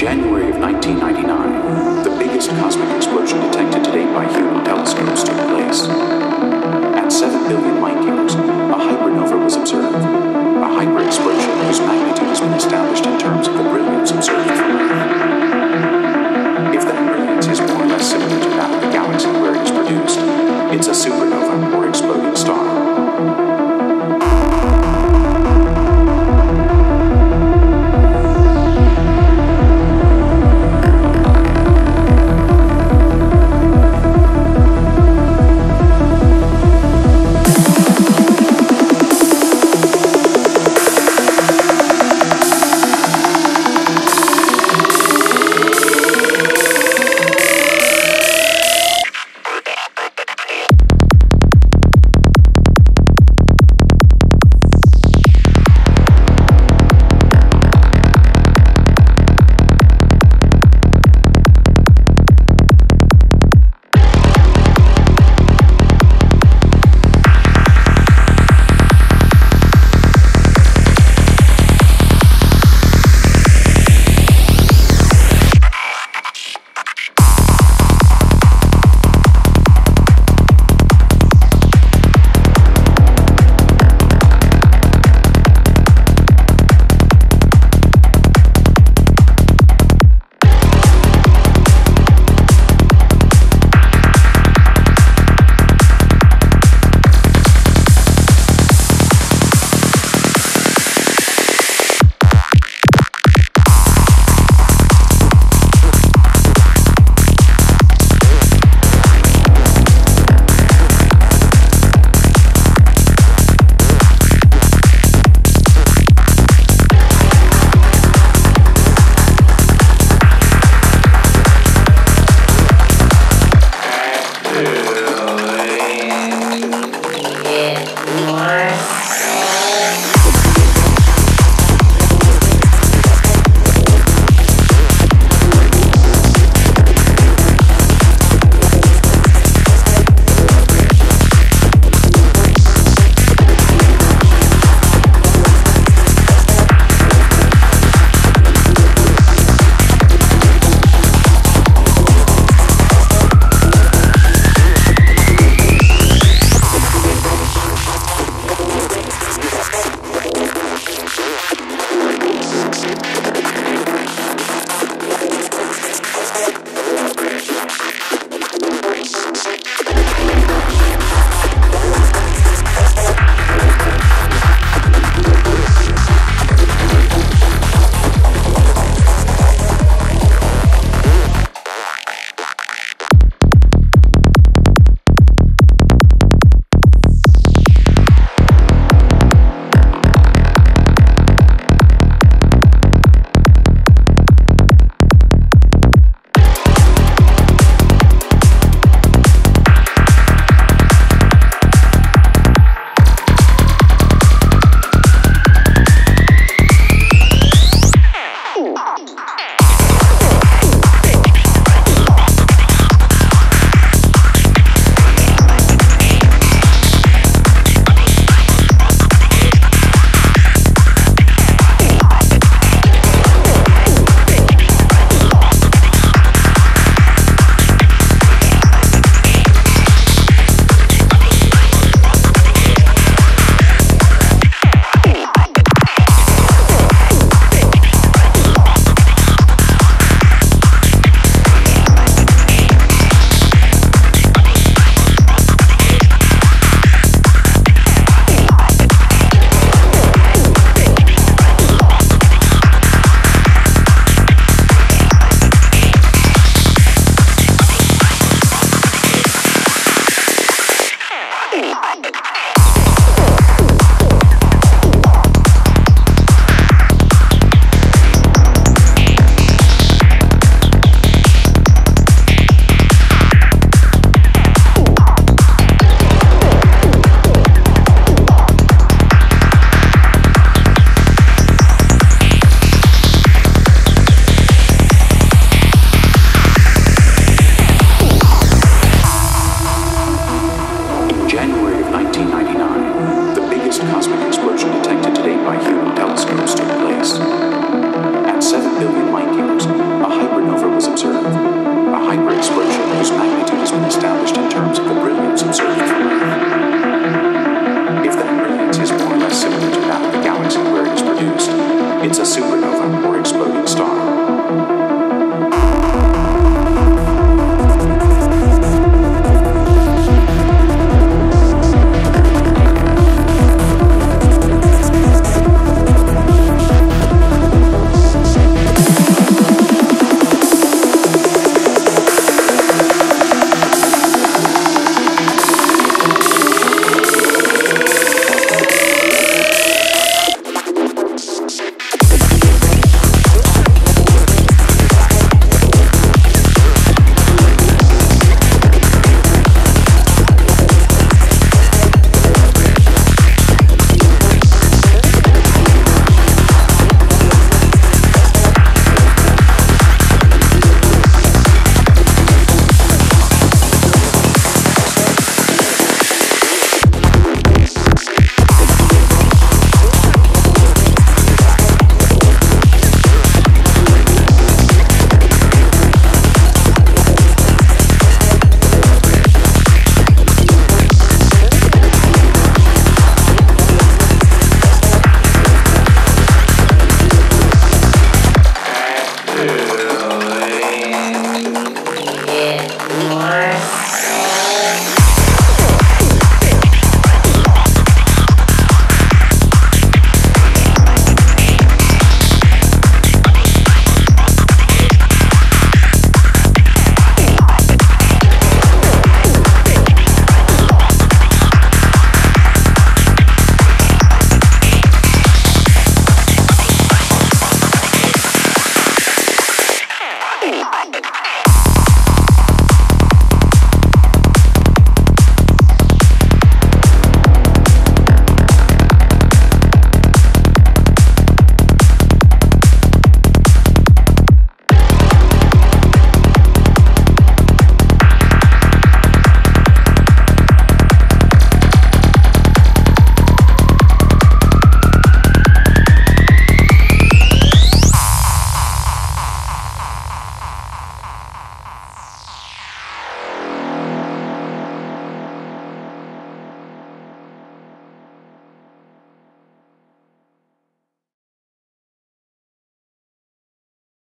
January of 1999, the biggest cosmic explosion detected to date by human telescopes took place. At 7 billion light years, a hypernova was observed, a hyperexplosion whose magnitude has been established in terms of the brilliance observed from Earth. If that brilliance is more or less similar to that of the galaxy where it is produced, it's a supernova or exploding star. It's a super